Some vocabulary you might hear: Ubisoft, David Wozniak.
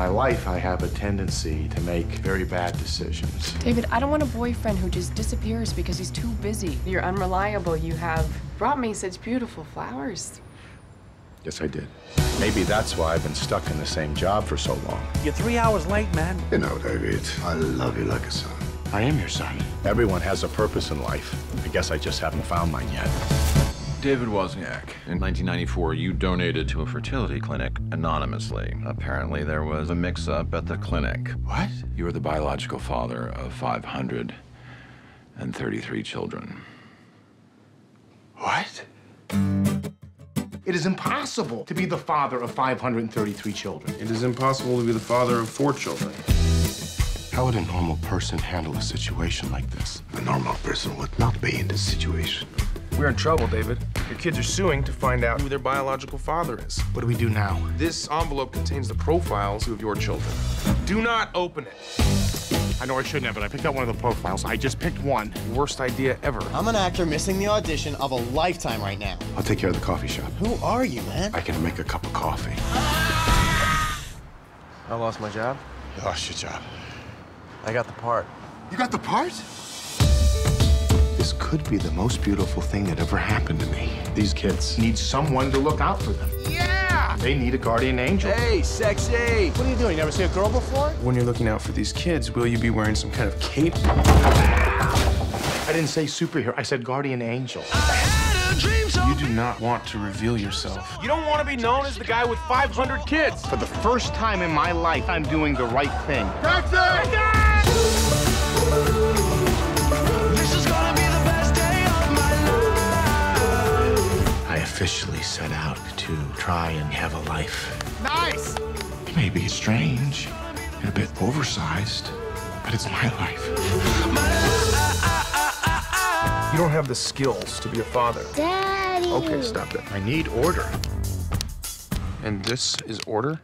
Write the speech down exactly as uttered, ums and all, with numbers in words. my life, I have a tendency to make very bad decisions. David, I don't want a boyfriend who just disappears because he's too busy. You're unreliable. You have brought me such beautiful flowers. Yes, I did. Maybe that's why I've been stuck in the same job for so long. You're three hours late, man. You know, David, I love you like a son. I am your son. Everyone has a purpose in life. I guess I just haven't found mine yet. David Wozniak. In nineteen ninety-four, you donated to a fertility clinic anonymously. Apparently, there was a mix-up at the clinic. What? You are the biological father of five hundred thirty-three children. What? It is impossible to be the father of five hundred thirty-three children. It is impossible to be the father of four children. How would a normal person handle a situation like this? A normal person would not be in this situation. We're in trouble, David. Your kids are suing to find out who their biological father is. What do we do now? This envelope contains the profiles of your children. Do not open it. I know I shouldn't have, but I picked out one of the profiles. I just picked one. Worst idea ever. I'm an actor missing the audition of a lifetime right now. I'll take care of the coffee shop. Who are you, man? I can make a cup of coffee. I lost my job. You lost your job. I got the part. You got the part? This could be the most beautiful thing that ever happened to me. These kids need someone to look out for them. Yeah! They need a guardian angel. Hey, sexy! What are you doing? You never see a girl before? When you're looking out for these kids, will you be wearing some kind of cape? I didn't say superhero. I said guardian angel. I had a dream so you do not want to reveal yourself. You don't want to be known as the guy with five hundred kids. For the first time in my life, I'm doing the right thing. That's it! That's it! Officially set out to try and have a life. Nice! It may be strange and a bit oversized, but it's my life. You don't have the skills to be a father. Daddy! Okay, stop it. I need order. And this is order?